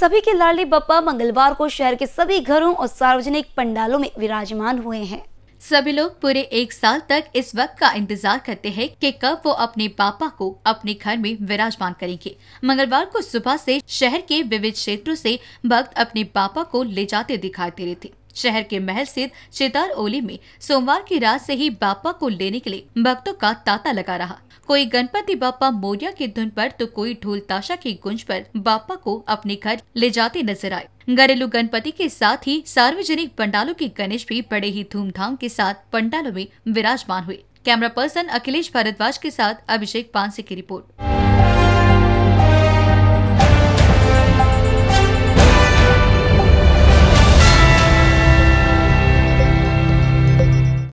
सभी के लाडले बप्पा मंगलवार को शहर के सभी घरों और सार्वजनिक पंडालों में विराजमान हुए हैं। सभी लोग पूरे एक साल तक इस वक्त का इंतजार करते हैं कि कब वो अपने पापा को अपने घर में विराजमान करेंगे। मंगलवार को सुबह से शहर के विविध क्षेत्रों से भक्त अपने पापा को ले जाते दिखाई दे रहे थे। शहर के महल स्थित चितार ओली में सोमवार की रात से ही बापा को लेने के लिए भक्तों का तांता लगा रहा। कोई गणपति बापा मोरिया की धुन पर तो कोई ढोल ताशा की गूंज पर बापा को अपने घर ले जाते नजर आए। घरेलू गणपति के साथ ही सार्वजनिक पंडालों के गणेश भी बड़े ही धूमधाम के साथ पंडालों में विराजमान हुए। कैमरा पर्सन अखिलेश भारद्वाज के साथ अभिषेक पांडे की रिपोर्ट।